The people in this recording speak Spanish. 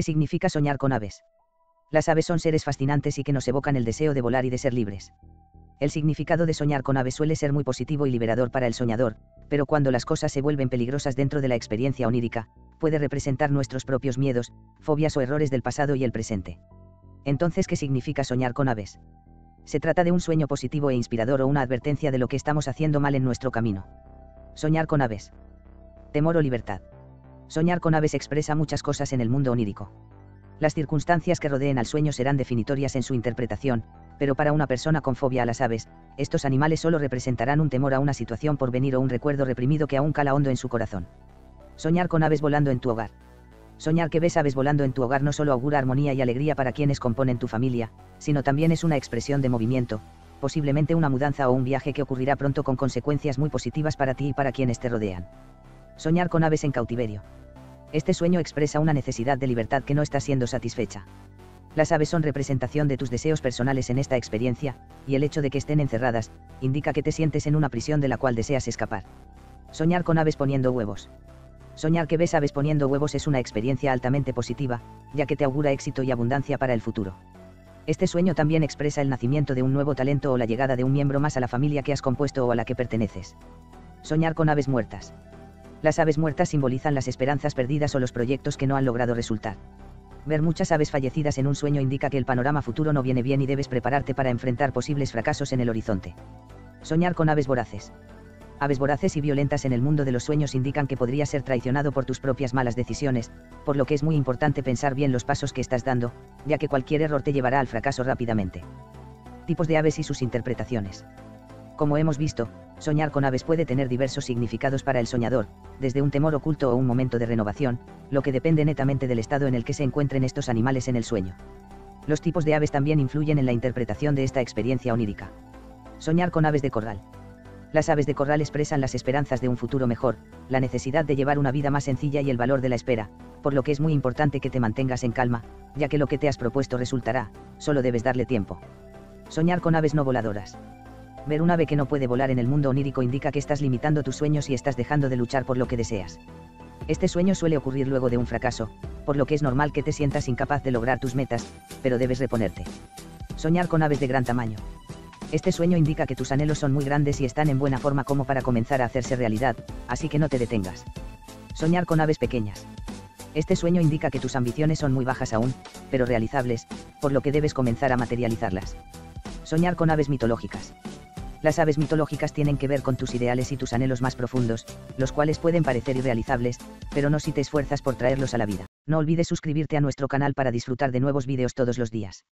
¿Qué significa soñar con aves? Las aves son seres fascinantes y que nos evocan el deseo de volar y de ser libres. El significado de soñar con aves suele ser muy positivo y liberador para el soñador, pero cuando las cosas se vuelven peligrosas dentro de la experiencia onírica, puede representar nuestros propios miedos, fobias o errores del pasado y el presente. Entonces, ¿qué significa soñar con aves? Se trata de un sueño positivo e inspirador o una advertencia de lo que estamos haciendo mal en nuestro camino. Soñar con aves. Temor o libertad. Soñar con aves expresa muchas cosas en el mundo onírico. Las circunstancias que rodeen al sueño serán definitorias en su interpretación, pero para una persona con fobia a las aves, estos animales solo representarán un temor a una situación por venir o un recuerdo reprimido que aún cala hondo en su corazón. Soñar con aves volando en tu hogar. Soñar que ves aves volando en tu hogar no solo augura armonía y alegría para quienes componen tu familia, sino también es una expresión de movimiento, posiblemente una mudanza o un viaje que ocurrirá pronto con consecuencias muy positivas para ti y para quienes te rodean. Soñar con aves en cautiverio. Este sueño expresa una necesidad de libertad que no está siendo satisfecha. Las aves son representación de tus deseos personales en esta experiencia, y el hecho de que estén encerradas, indica que te sientes en una prisión de la cual deseas escapar. Soñar con aves poniendo huevos. Soñar que ves aves poniendo huevos es una experiencia altamente positiva, ya que te augura éxito y abundancia para el futuro. Este sueño también expresa el nacimiento de un nuevo talento o la llegada de un miembro más a la familia que has compuesto o a la que perteneces. Soñar con aves muertas. Las aves muertas simbolizan las esperanzas perdidas o los proyectos que no han logrado resultar. Ver muchas aves fallecidas en un sueño indica que el panorama futuro no viene bien y debes prepararte para enfrentar posibles fracasos en el horizonte. Soñar con aves voraces. Aves voraces y violentas en el mundo de los sueños indican que podrías ser traicionado por tus propias malas decisiones, por lo que es muy importante pensar bien los pasos que estás dando, ya que cualquier error te llevará al fracaso rápidamente. Tipos de aves y sus interpretaciones. Como hemos visto, soñar con aves puede tener diversos significados para el soñador, desde un temor oculto o un momento de renovación, lo que depende netamente del estado en el que se encuentren estos animales en el sueño. Los tipos de aves también influyen en la interpretación de esta experiencia onírica. Soñar con aves de corral. Las aves de corral expresan las esperanzas de un futuro mejor, la necesidad de llevar una vida más sencilla y el valor de la espera, por lo que es muy importante que te mantengas en calma, ya que lo que te has propuesto resultará, solo debes darle tiempo. Soñar con aves no voladoras. Ver un ave que no puede volar en el mundo onírico indica que estás limitando tus sueños y estás dejando de luchar por lo que deseas. Este sueño suele ocurrir luego de un fracaso, por lo que es normal que te sientas incapaz de lograr tus metas, pero debes reponerte. Soñar con aves de gran tamaño. Este sueño indica que tus anhelos son muy grandes y están en buena forma como para comenzar a hacerse realidad, así que no te detengas. Soñar con aves pequeñas. Este sueño indica que tus ambiciones son muy bajas aún, pero realizables, por lo que debes comenzar a materializarlas. Soñar con aves mitológicas. Las aves mitológicas tienen que ver con tus ideales y tus anhelos más profundos, los cuales pueden parecer irrealizables, pero no si te esfuerzas por traerlos a la vida. No olvides suscribirte a nuestro canal para disfrutar de nuevos vídeos todos los días.